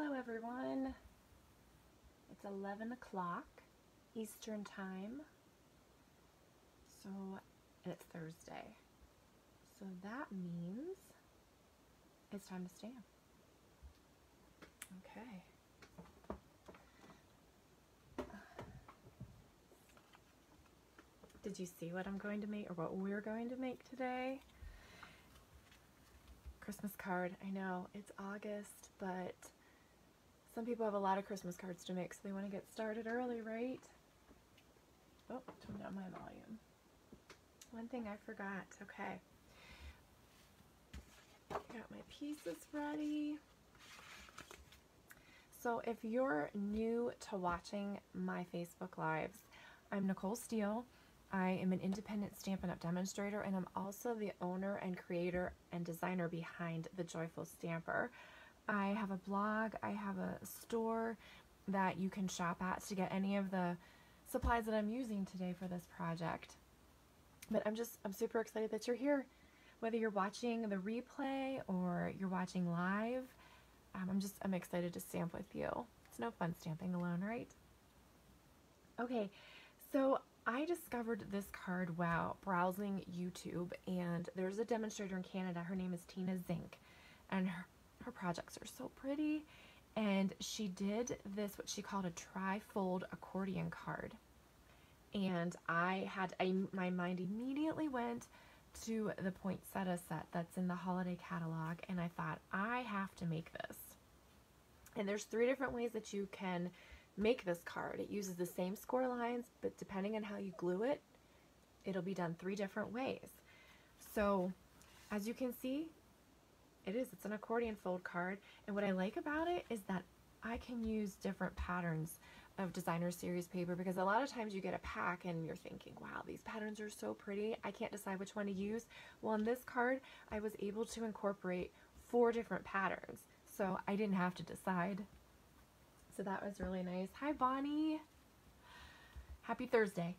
Hello everyone. It's 11 o'clock Eastern time. So, and it's Thursday. So that means it's time to stamp. Okay. Did you see what I'm going to make, or what we're going to make today? Christmas card. I know it's August, but some people have a lot of Christmas cards to make, so they want to get started early, right? Oh, turn down my volume. One thing I forgot. Okay. Got my pieces ready. So if you're new to watching my Facebook Lives, I'm Nicole Steele. I am an independent Stampin' Up! Demonstrator, and I'm also the owner and creator and designer behind The Joyful Stamper. I have a blog, I have a store that you can shop at to get any of the supplies that I'm using today for this project. But I'm super excited that you're here. Whether you're watching the replay or you're watching live, I'm excited to stamp with you. It's no fun stamping alone, right? Okay, so I discovered this card while browsing YouTube, and there's a demonstrator in Canada. Her name is Tina Zink, and her projects are so pretty, and she did this, what she called a tri-fold accordion card, and my mind immediately went to the poinsettia set that's in the holiday catalog, and I thought, I have to make this. And there's 3 different ways that you can make this card. It uses the same score lines, but depending on how you glue it, it'll be done 3 different ways. So as you can see, it's an accordion fold card, and what I like about it is that I can use different patterns of designer series paper, because a lot of times you get a pack and you're thinking, wow, these patterns are so pretty, I can't decide which one to use. Well, in this card I was able to incorporate 4 different patterns, so I didn't have to decide. So that was really nice. Hi, Bonnie. Happy Thursday.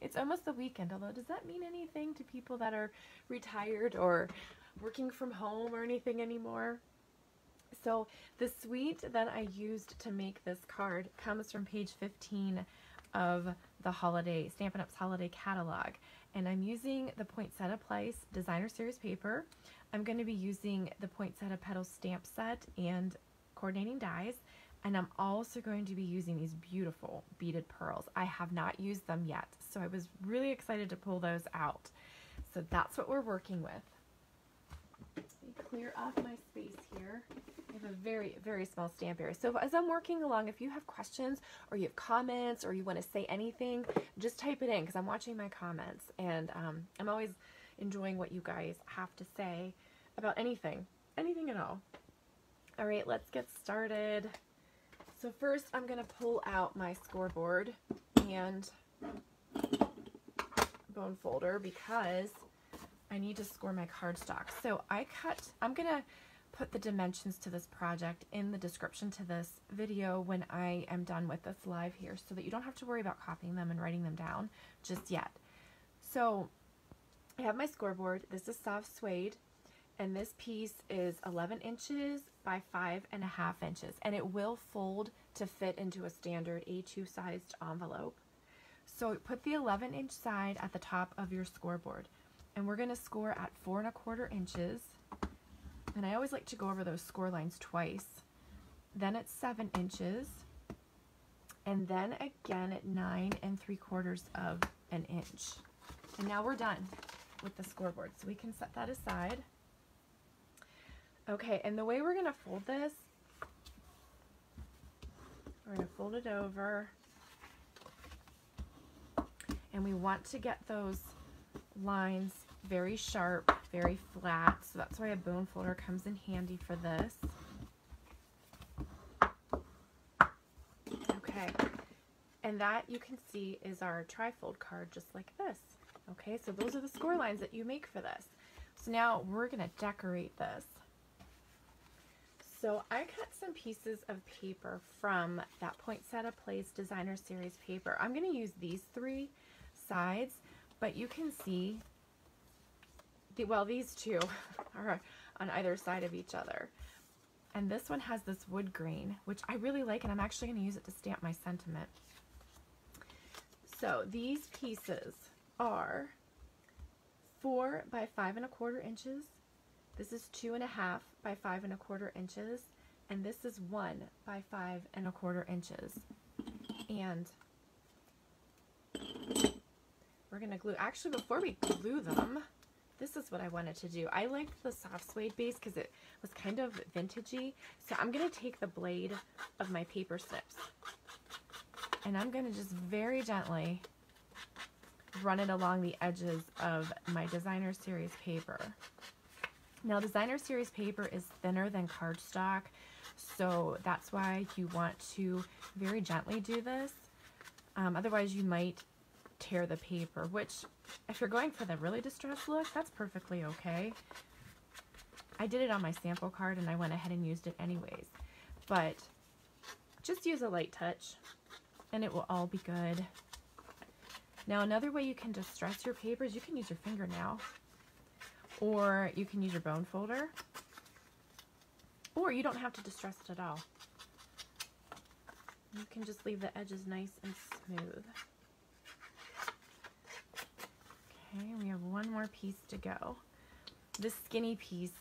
It's almost the weekend, although does that mean anything to people that are retired or working from home or anything anymore? So the suite that I used to make this card comes from page 15 of the Stampin' Up!'s Holiday Catalog. And I'm using the Poinsettia Place Designer Series paper. I'm going to be using the Poinsettia Petals stamp set and coordinating dies, and I'm also going to be using these beautiful beaded pearls. I have not used them yet, so I was really excited to pull those out. So that's what we're working with. Let me clear off my space here. I have a very, very small stamp area. So as I'm working along, if you have questions or you have comments or you want to say anything, just type it in, because I'm watching my comments, and I'm always enjoying what you guys have to say about anything at all. All right, let's get started. So first I'm going to pull out my scoreboard and bone folder because I need to score my cardstock. So I'm going to put the dimensions to this project in the description to this video when I am done with this live here, so that you don't have to worry about copying them and writing them down just yet. So I have my scoreboard. This is soft suede. And this piece is 11 inches by 5.5 inches, and it will fold to fit into a standard A2 sized envelope. So put the 11 inch side at the top of your scoreboard, and we're going to score at 4.25 inches. And I always like to go over those score lines twice. Then at 7 inches, and then again at 9 3/4 inches. And now we're done with the scoreboard, so we can set that aside. Okay, and the way we're going to fold this, we're going to fold it over, and we want to get those lines very sharp, very flat, so that's why a bone folder comes in handy for this. Okay, and that you can see is our tri-fold card, just like this. Okay, so those are the score lines that you make for this. So now we're going to decorate this. So I cut some pieces of paper from that Poinsettia Place Designer Series paper. I'm going to use these 3 sides, but you can see, these 2 are on either side of each other. And this one has this wood grain, which I really like, and I'm actually going to use it to stamp my sentiment. So these pieces are 4 by 5¼ inches. This is 2½ by 5¼ inches. And this is 1 by 5¼ inches. And we're going to glue, actually before we glue them, this is what I wanted to do. I liked the soft suede base because it was kind of vintagey. So I'm going to take the blade of my paper snips and I'm going to just very gently run it along the edges of my designer series paper. Now, designer series paper is thinner than cardstock, so that's why you want to very gently do this. Otherwise, you might tear the paper, which if you're going for the really distressed look, that's perfectly okay. I did it on my sample card and I went ahead and used it anyways, but just use a light touch and it will all be good. Now, another way you can distress your paper is you can use your fingernail, or you can use your bone folder, or you don't have to distress it at all. You can just leave the edges nice and smooth. Okay, we have one more piece to go. This skinny piece,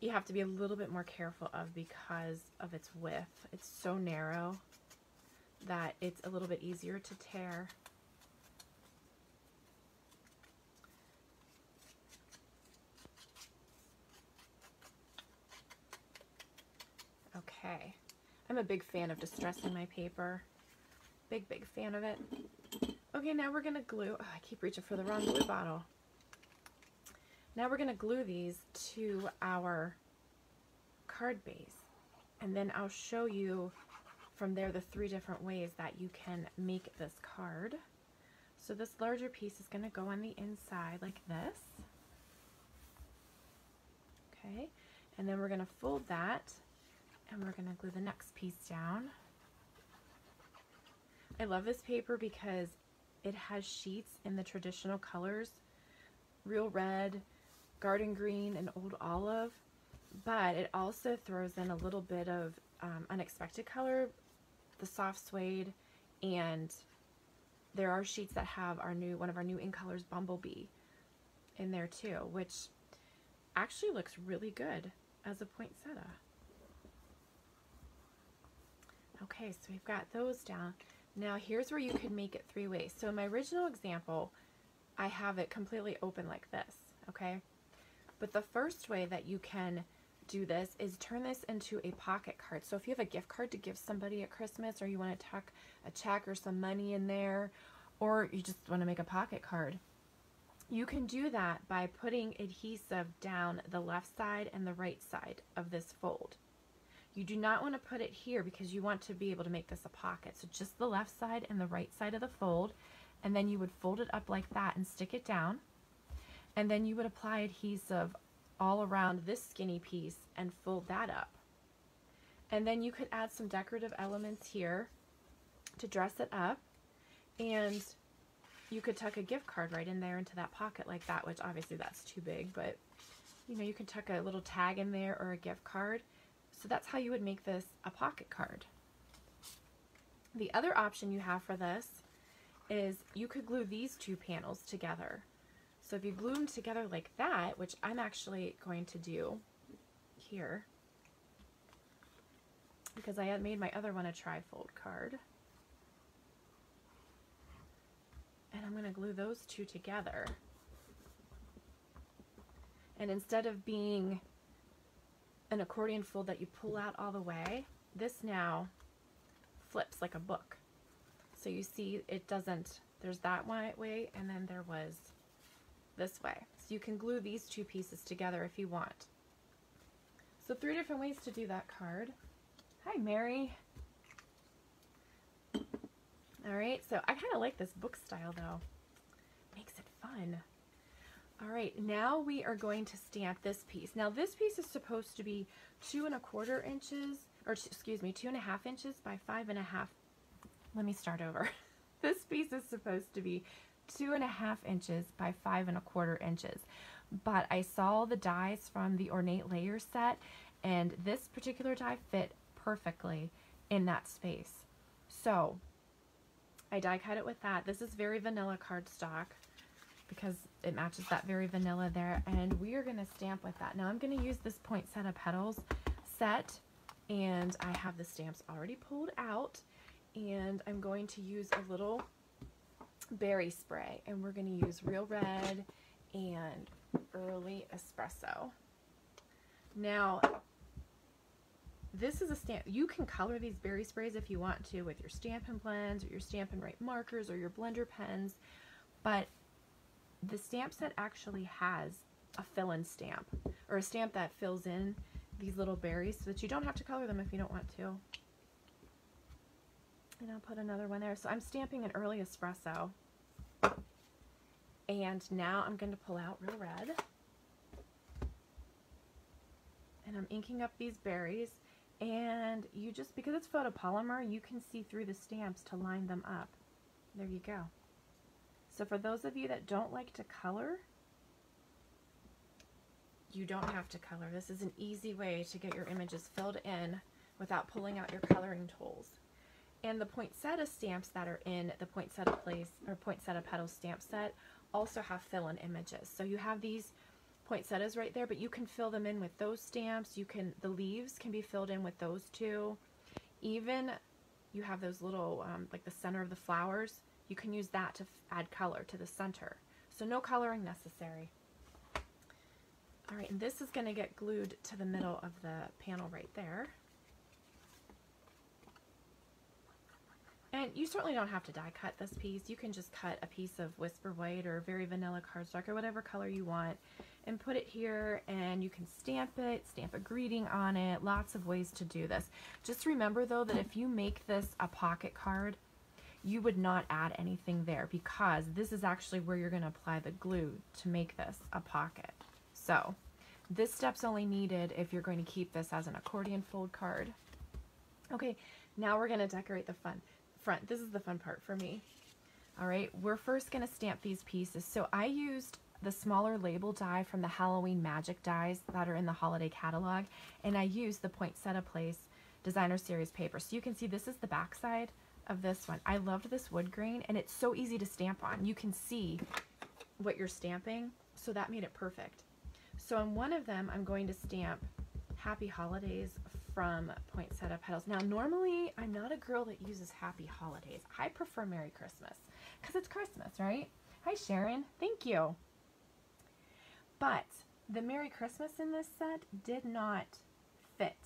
you have to be a little bit more careful of because of its width. It's so narrow that it's a little bit easier to tear. Okay, I'm a big fan of distressing my paper. Big fan of it. Okay, now we're gonna glue, oh, I keep reaching for the wrong glue bottle. Now we're gonna glue these to our card base, and then I'll show you from there the 3 different ways that you can make this card. So this larger piece is gonna go on the inside like this. Okay, and then we're gonna fold that and we're gonna glue the next piece down. I love this paper because it has sheets in the traditional colors, real red, garden green, and old olive, but it also throws in a little bit of unexpected color, the soft suede, and there are sheets that have our new, one of our new ink colors, Bumblebee, in there too, which actually looks really good as a poinsettia. Okay, so we've got those down. Now here's where you could make it 3 ways. So in my original example, I have it completely open like this, okay? But the first way that you can do this is turn this into a pocket card. So if you have a gift card to give somebody at Christmas, or you want to tuck a check or some money in there, or you just want to make a pocket card, you can do that by putting adhesive down the left side and the right side of this fold. You do not want to put it here because you want to be able to make this a pocket. So just the left side and the right side of the fold, and then you would fold it up like that and stick it down. And then you would apply adhesive all around this skinny piece and fold that up. And then you could add some decorative elements here to dress it up. And you could tuck a gift card right in there into that pocket like that, which obviously that's too big, but you know, you can tuck a little tag in there or a gift card. So that's how you would make this a pocket card. The other option you have for this is you could glue these 2 panels together. So if you glue them together like that, which I'm actually going to do here, because I had made my other one a trifold card. And I'm going to glue those 2 together. And instead of being an accordion fold that you pull out all the way, this now flips like a book. So you see it doesn't, there's that one way and then there was this way. So you can glue these 2 pieces together if you want. So 3 different ways to do that card. Hi, Mary. All right, so I kind of like this book style though. Makes it fun. All right, now we are going to stamp this piece. Now this piece is supposed to be 2¼ inches, or excuse me, 2½ inches by 5½. Let me start over. This piece is supposed to be 2½ inches by 5¼ inches, but I saw the dies from the Ornate Layer Set and this particular die fit perfectly in that space. So I die cut it with that. This is Very Vanilla cardstock because it matches that Very Vanilla there, and we are going to stamp with that. Now I'm going to use this Poinsettia Petals set, and I have the stamps already pulled out, and I'm going to use a little berry spray, and we're going to use Real Red and Early Espresso. Now this is a stamp. You can color these berry sprays if you want to with your Stampin' Blends or your Stampin' Write markers or your blender pens, but the stamp set actually has a fill-in stamp, or a stamp that fills in these little berries so that you don't have to color them if you don't want to. And I'll put another one there. So I'm stamping an Early Espresso. And now I'm going to pull out Real Red. And I'm inking up these berries. And you just, because it's photopolymer, you can see through the stamps to line them up. There you go. So for those of you that don't like to color, you don't have to color. This is an easy way to get your images filled in without pulling out your coloring tools. And the poinsettia stamps that are in the Poinsettia Place or Poinsettia Petals stamp set also have fill-in images. So you have these poinsettias right there, but you can fill them in with those stamps. You can, the leaves can be filled in with those too. Even you have those little, like the center of the flowers, you can use that to add color to the center. So no coloring necessary. All right, and this is going to get glued to the middle of the panel right there. And you certainly don't have to die cut this piece. You can just cut a piece of Whisper White or Very Vanilla cardstock or whatever color you want and put it here, and you can stamp it, stamp a greeting on it. Lots of ways to do this. Just remember though that if you make this a pocket card, you would not add anything there because this is actually where you're going to apply the glue to make this a pocket. So this step's only needed if you're going to keep this as an accordion fold card. Okay, now we're going to decorate the front. This is the fun part for me. All right, we're first going to stamp these pieces. So I used the smaller label die from the Halloween Magic dies that are in the holiday catalog, and I used the Poinsettia Place Designer Series paper. So you can see this is the back side of this one. I loved this wood grain, and it's so easy to stamp on. You can see what you're stamping, so that made it perfect. So on one of them, I'm going to stamp Happy Holidays from Poinsettia Petals. Now, normally, I'm not a girl that uses Happy Holidays. I prefer Merry Christmas because it's Christmas, right? Hi, Sharon. Thank you. But the Merry Christmas in this set did not fit.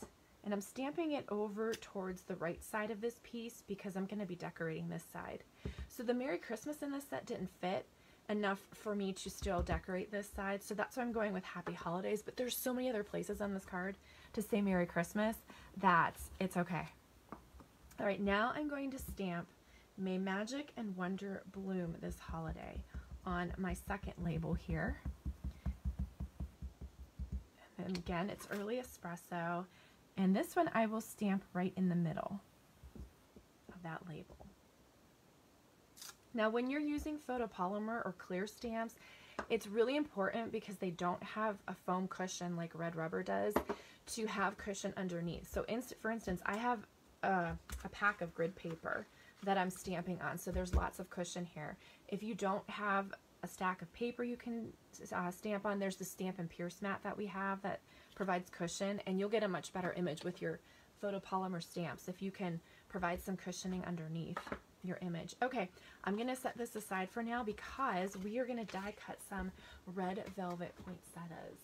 And I'm stamping it over towards the right side of this piece because I'm going to be decorating this side. So the Merry Christmas in this set didn't fit enough for me to still decorate this side, so that's why I'm going with Happy Holidays, but there's so many other places on this card to say Merry Christmas that it's okay. All right, now I'm going to stamp May Magic and Wonder Bloom this holiday on my second label here. And again, it's Early Espresso, and this one I will stamp right in the middle of that label. Now, when you're using photopolymer or clear stamps, it's really important because they don't have a foam cushion like red rubber does to have cushion underneath. So for instance, I have a pack of grid paper that I'm stamping on, so there's lots of cushion here. If you don't have a stack of paper you can stamp on, there's the Stampin' Pierce mat that we have that provides cushion, and you'll get a much better image with your photopolymer stamps if you can provide some cushioning underneath your image. Okay, I'm going to set this aside for now because we are going to die cut some Red Velvet poinsettias.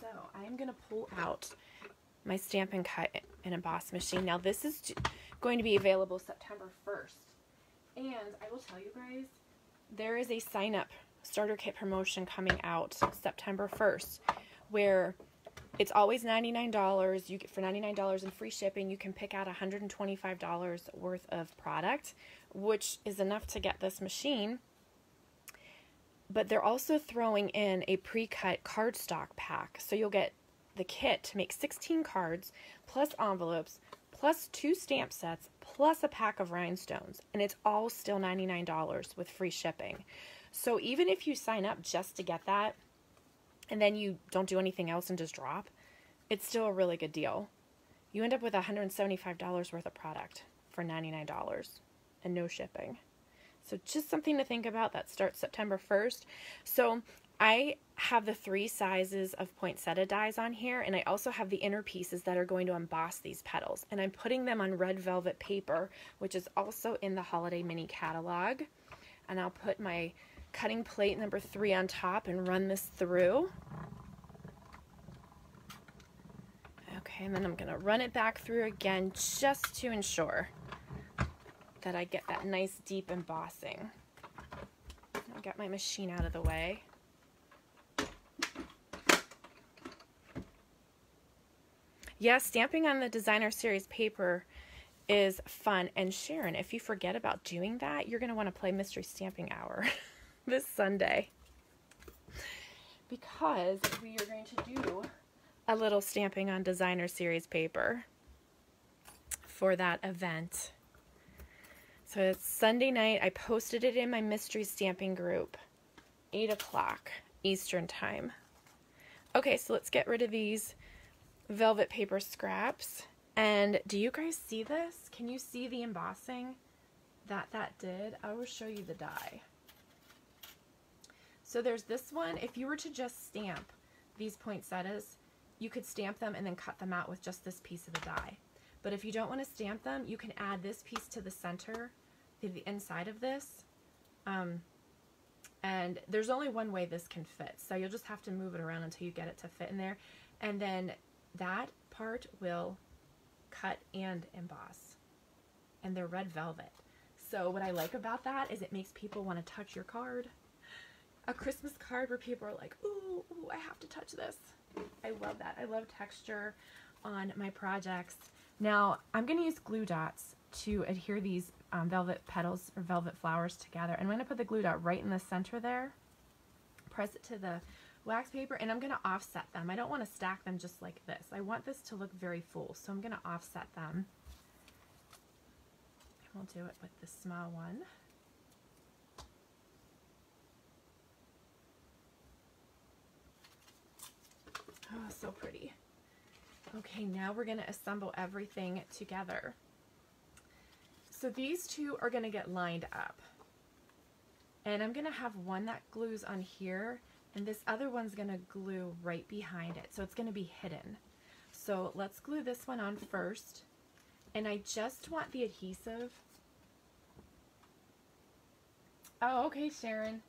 So I'm going to pull out my Stampin' Cut and Emboss machine. Now this is going to be available September 1st. And I will tell you guys, there is a sign up starter kit promotion coming out September 1st where it's always $99. You get for $99 in free shipping, you can pick out $125 worth of product, which is enough to get this machine. But they're also throwing in a pre-cut cardstock pack. So you'll get the kit to make 16 cards, plus envelopes, plus 2 stamp sets, plus a pack of rhinestones. And it's all still $99 with free shipping. So even if you sign up just to get that, and then you don't do anything else and just drop, it's still a really good deal. You end up with $175 worth of product for $99 and no shipping. So just something to think about. That starts September 1st. So I have the 3 sizes of poinsettia dies on here, and I also have the inner pieces that are going to emboss these petals. And I'm putting them on red velvet paper, which is also in the holiday mini catalog. And I'll put my cutting plate number 3 on top and run this through. Okay, and then I'm gonna run it back through again just to ensure that I get that nice deep embossing. I got my machine out of the way. Yeah, stamping on the designer series paper is fun. And Sharon, if you forget about doing that, you're gonna wanna play Mystery Stamping Hour this Sunday, because we are going to do a little stamping on designer series paper for that event. So it's Sunday night. I posted it in my mystery stamping group, 8 o'clock Eastern time. Okay, so let's get rid of these velvet paper scraps. And do you guys see this? Can you see the embossing that did? I will show you the die. So there's this one. If you were to just stamp these poinsettias, you could stamp them and then cut them out with just this piece of the die. But if you don't want to stamp them, you can add this piece to the center, the inside of this, and there's only one way this can fit, so you'll just have to move it around until you get it to fit in there, and then that part will cut and emboss, and they're red velvet. So what I like about that is it makes people want to touch your card. A Christmas card where people are like, ooh, ooh, I have to touch this. I love that. I love texture on my projects. Now, I'm going to use glue dots to adhere these velvet petals or velvet flowers together. And I'm going to put the glue dot right in the center there, press it to the wax paper, and I'm going to offset them. I don't want to stack them just like this. I want this to look very full, so I'm going to offset them. And we'll do it with the small one. Oh, so pretty. Okay, now we're going to assemble everything together. So these two are going to get lined up. And I'm going to have one that glues on here, and this other one's going to glue right behind it. So it's going to be hidden. So let's glue this one on first. And I just want the adhesive. Oh, okay, Sharon.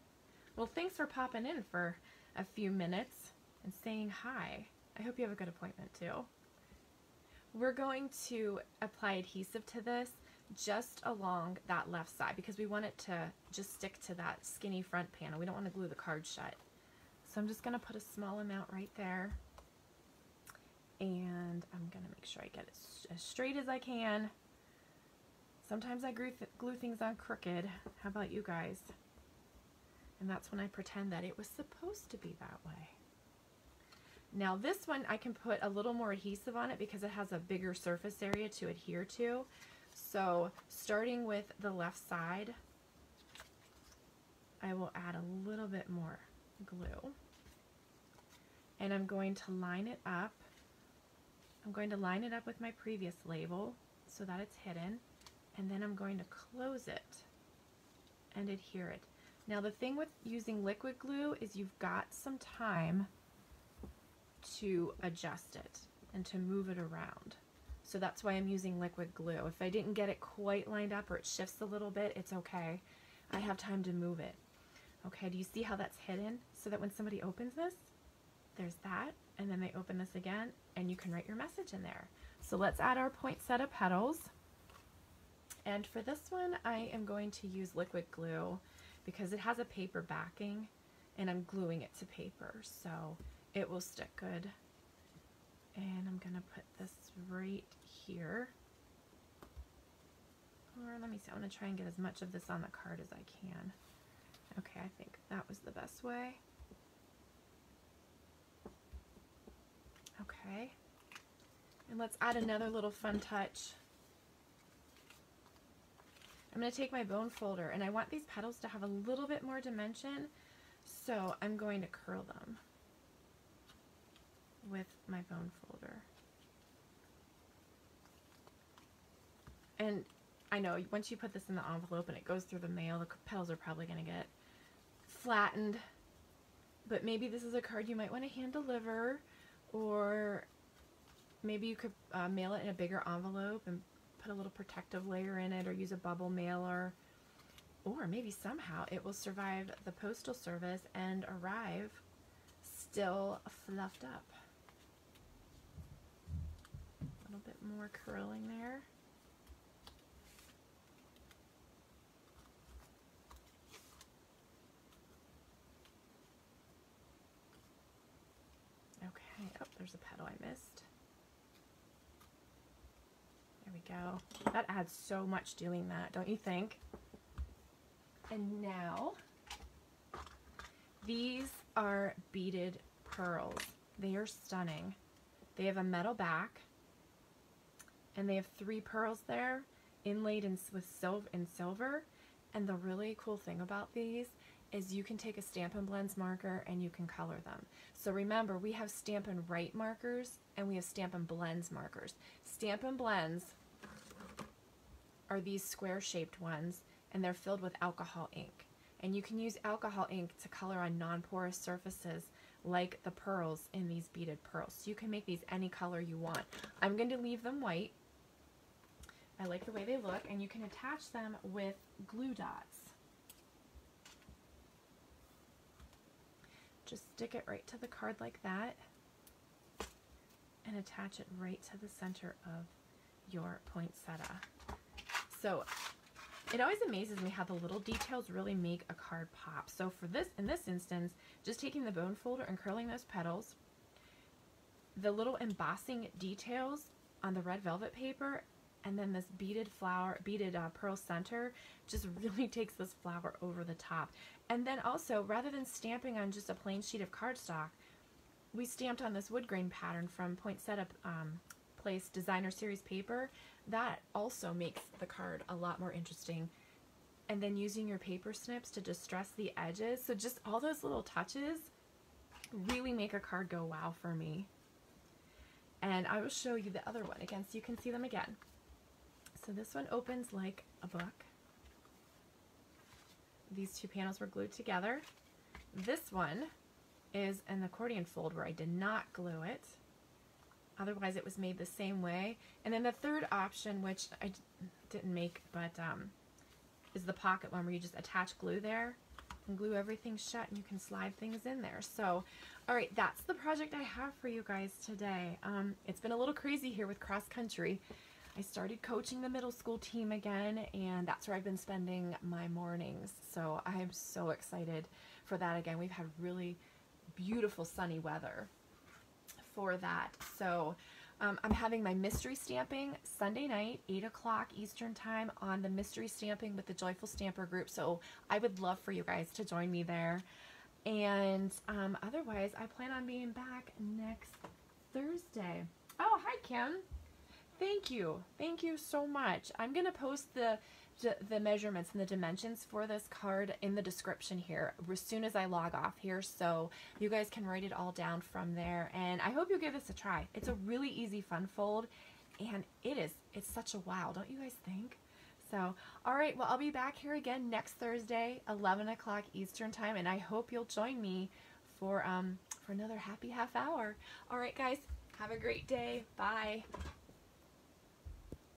Well, thanks for popping in for a few minutes and saying hi. I hope you have a good appointment too. We're going to apply adhesive to this just along that left side because we want it to just stick to that skinny front panel. We don't want to glue the card shut. So I'm just going to put a small amount right there, and I'm going to make sure I get it as straight as I can. Sometimes I glue things on crooked. How about you guys? And that's when I pretend that it was supposed to be that way. Now this one I can put a little more adhesive on it because it has a bigger surface area to adhere to. So starting with the left side, I will add a little bit more glue. And I'm going to line it up. I'm going to line it up with my previous label so that it's hidden. And then I'm going to close it and adhere it. Now the thing with using liquid glue is you've got some time to adjust it and to move it around. So that's why I'm using liquid glue. If I didn't get it quite lined up or it shifts a little bit, it's okay. I have time to move it. Okay, do you see how that's hidden? So that when somebody opens this, there's that, and then they open this again, and you can write your message in there. So let's add our poinsettia petals. And for this one, I am going to use liquid glue because it has a paper backing, and I'm gluing it to paper. So it will stick good. And I'm gonna put this right here. Or let me see, I wanna try and get as much of this on the card as I can. Okay, I think that was the best way. Okay. And let's add another little fun touch. I'm gonna take my bone folder, and I want these petals to have a little bit more dimension, so I'm going to curl them. with my bone folder. And I know once you put this in the envelope and it goes through the mail, the petals are probably going to get flattened, but maybe this is a card you might want to hand deliver, or maybe you could mail it in a bigger envelope and put a little protective layer in it, or use a bubble mailer, or maybe somehow it will survive the postal service and arrive still fluffed up. A little bit more curling there. Okay, oh, there's a petal I missed. There we go. That adds so much doing that, don't you think? And now, these are beaded pearls. They are stunning. They have a metal back, and they have 3 pearls there, inlaid in silver. And the really cool thing about these is you can take a Stampin' Blends marker and you can color them. So remember, we have Stampin' Write markers and we have Stampin' Blends markers. Stampin' Blends are these square-shaped ones, and they're filled with alcohol ink. And you can use alcohol ink to color on non-porous surfaces like the pearls in these beaded pearls. So you can make these any color you want. I'm going to leave them white. I like the way they look, and you can attach them with glue dots. Just stick it right to the card like that and attach it right to the center of your poinsettia. So it always amazes me how the little details really make a card pop. So for this, in this instance, just taking the bone folder and curling those petals, the little embossing details on the red velvet paper, and then this beaded flower, beaded pearl center just really takes this flower over the top. And then also, rather than stamping on just a plain sheet of cardstock, we stamped on this wood grain pattern from Poinsettia Place Designer Series paper. That also makes the card a lot more interesting. And then using your paper snips to distress the edges. So just all those little touches really make a card go wow for me. And I will show you the other one again so you can see them again. So this one opens like a book. These 2 panels were glued together. This one is an accordion fold where I did not glue it. Otherwise it was made the same way. And then the third option, which I didn't make, but is the pocket one where you just attach glue there and glue everything shut, and you can slide things in there. So, all right, that's the project I have for you guys today. It's been a little crazy here with cross country. I started coaching the middle school team again, and that's where I've been spending my mornings. So I'm so excited for that again. We've had really beautiful sunny weather for that. So I'm having my mystery stamping Sunday night, 8 o'clock Eastern time, on the mystery stamping with the Joyful Stamper group. So I would love for you guys to join me there. And otherwise, I plan on being back next Thursday. Oh, hi, Kim. Thank you. Thank you so much. I'm going to post the measurements and the dimensions for this card in the description here as soon as I log off here, so you guys can write it all down from there. And I hope you give this a try. It's a really easy fun fold, and it's such a wow, don't you guys think? So, all right, well, I'll be back here again next Thursday, 11 o'clock Eastern time, and I hope you'll join me for another happy half hour. All right, guys, have a great day. Bye.